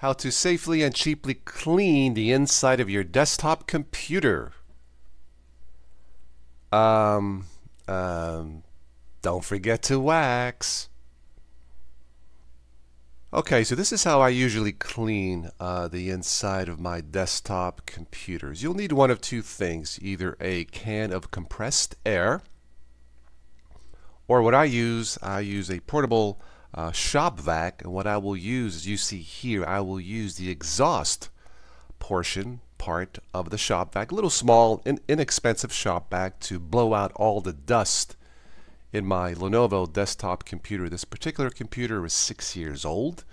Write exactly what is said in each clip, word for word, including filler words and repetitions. how to safely and cheaply clean the inside of your desktop computer. Um, um, don't forget to wax. Okay, so this is how I usually clean uh, the inside of my desktop computers. You'll need one of two things, either a can of compressed air, or what I use, I use a portable uh, Shop Vac, and what I will use, as you see here, I will use the exhaust portion part of the Shop Vac, a little small and inexpensive Shop Vac, to blow out all the dust in my Lenovo desktop computer. This particular computer is six years old.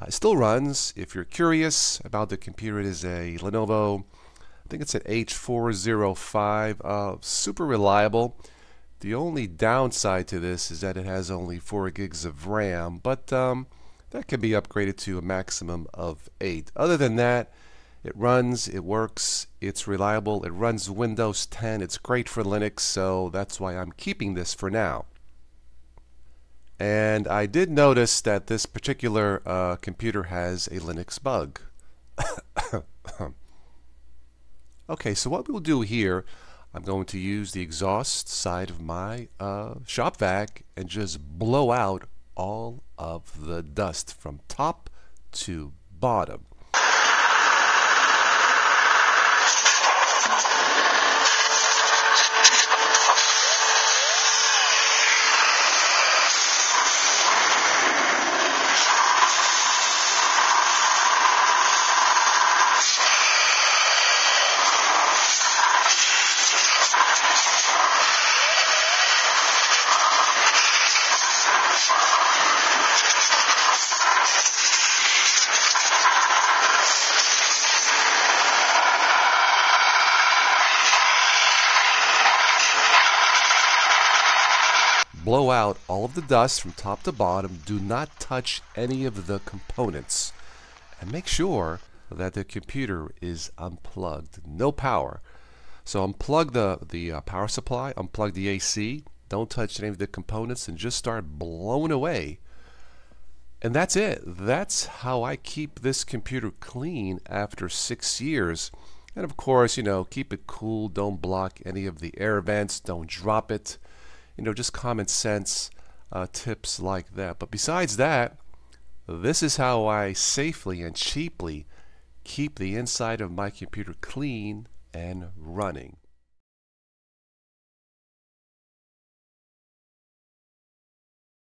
Uh, it still runs. If you're curious about the computer, it is a Lenovo, I think it's an H four oh five, uh, super reliable. The only downside to this is that it has only four gigs of RAM, but um, that can be upgraded to a maximum of eight. Other than that, it runs, it works, it's reliable, it runs Windows ten, it's great for Linux, so that's why I'm keeping this for now. And I did notice that this particular uh, computer has a Linux bug. Okay, so what we'll do here, I'm going to use the exhaust side of my uh, Shop Vac and just blow out all of the dust from top to bottom. Blow out all of the dust from top to bottom. Do not touch any of the components. And make sure that the computer is unplugged. No power. So unplug the, the uh, power supply, unplug the A C. Don't touch any of the components and just start blowing away. And that's it. That's how I keep this computer clean after six years. And of course, you know, keep it cool. Don't block any of the air vents. Don't drop it. You know, just common sense uh, tips like that. But besides that, this is how I safely and cheaply keep the inside of my computer clean and running.